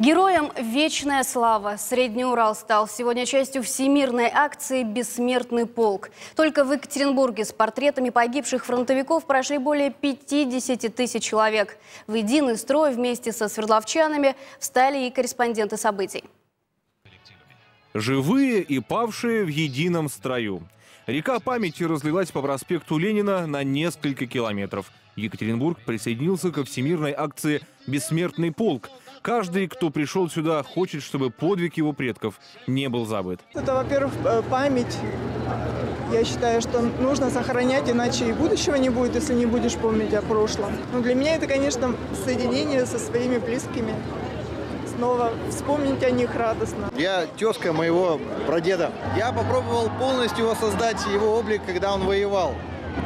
Героям вечная слава. Средний Урал стал сегодня частью всемирной акции «Бессмертный полк». Только в Екатеринбурге с портретами погибших фронтовиков прошли более 50 тысяч человек. В единый строй вместе со свердловчанами встали и корреспонденты событий. Живые и павшие в едином строю. Река памяти разлилась по проспекту Ленина на несколько километров. Екатеринбург присоединился ко всемирной акции «Бессмертный полк». Каждый, кто пришел сюда, хочет, чтобы подвиг его предков не был забыт. Это, во-первых, память. Я считаю, что нужно сохранять, иначе и будущего не будет, если не будешь помнить о прошлом. Но для меня это, конечно, соединение со своими близкими. Снова вспомнить о них радостно. Я тезка моего прадеда. Я попробовал полностью воссоздать его облик, когда он воевал.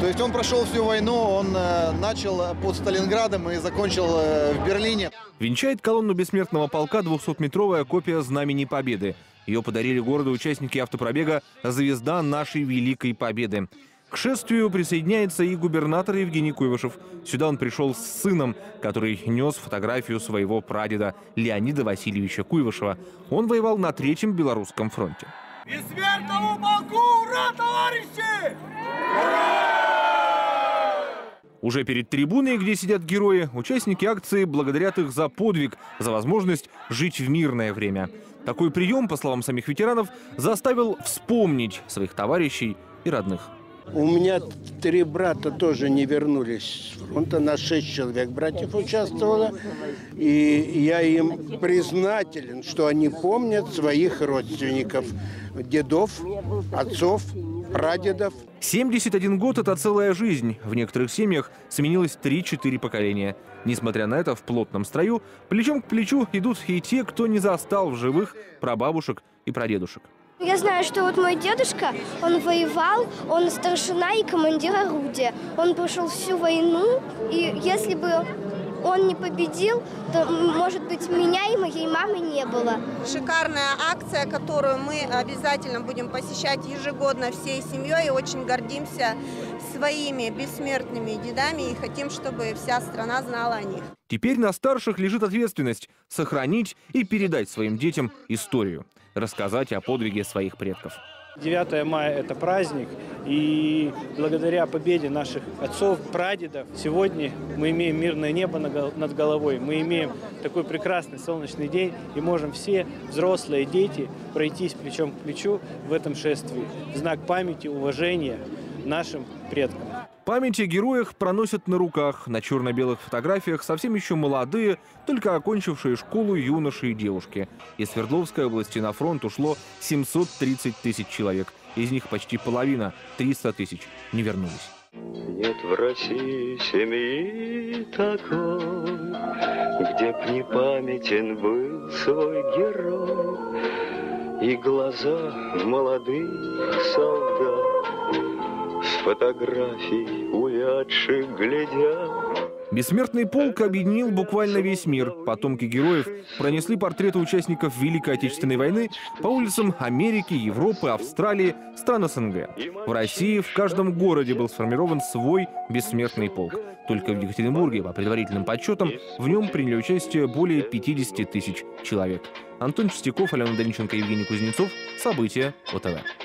То есть он прошел всю войну, он начал под Сталинградом и закончил в Берлине. Венчает колонну бессмертного полка 200-метровая копия Знамени Победы. Ее подарили городу участники автопробега «Звезда нашей Великой Победы». К шествию присоединяется и губернатор Евгений Куйвашев. Сюда он пришел с сыном, который нес фотографию своего прадеда Леонида Васильевича Куйвашева. Он воевал на Третьем Белорусском фронте. Бессмертному полку! Ура, товарищи! Ура! Уже перед трибуной, где сидят герои, участники акции благодарят их за подвиг, за возможность жить в мирное время. Такой прием, по словам самих ветеранов, заставил вспомнить своих товарищей и родных. У меня 3 брата тоже не вернулись с фронта, на 6 человек братьев участвовало. И я им признателен, что они помнят своих родственников, дедов, отцов, прадедов. 71 год – это целая жизнь. В некоторых семьях сменилось 3-4 поколения. Несмотря на это, в плотном строю плечом к плечу идут и те, кто не застал в живых прабабушек и прадедушек. Я знаю, что вот мой дедушка, он воевал, он старшина и командир орудия. Он прошел всю войну, и если бы он не победил, то, может быть, меня и моей мамы не было. Шикарная акция, которую мы обязательно будем посещать ежегодно всей семьей. И очень гордимся своими бессмертными дедами и хотим, чтобы вся страна знала о них. Теперь на старших лежит ответственность сохранить и передать своим детям историю. Рассказать о подвиге своих предков. 9 мая – это праздник, и благодаря победе наших отцов, прадедов, сегодня мы имеем мирное небо над головой, мы имеем такой прекрасный солнечный день, и можем все, взрослые, дети, пройтись плечом к плечу в этом шествии. В знак памяти, уважения нашим предкам. Память о героях проносят на руках, на черно-белых фотографиях совсем еще молодые, только окончившие школу юноши и девушки. Из Свердловской области на фронт ушло 730 тысяч человек. Из них почти половина, 300 тысяч, не вернулись. Нет в России семьи такой, где б не памятен был свой герой. И глаза молодых солдат. Фотографий увядших глядя. Бессмертный полк объединил буквально весь мир. Потомки героев пронесли портреты участников Великой Отечественной войны по улицам Америки, Европы, Австралии, стран СНГ. В России в каждом городе был сформирован свой бессмертный полк. Только в Екатеринбурге, по предварительным подсчетам, в нем приняли участие более 50 тысяч человек. Антон Чистяков, Алена Даниченко, Евгений Кузнецов. События ОТВ.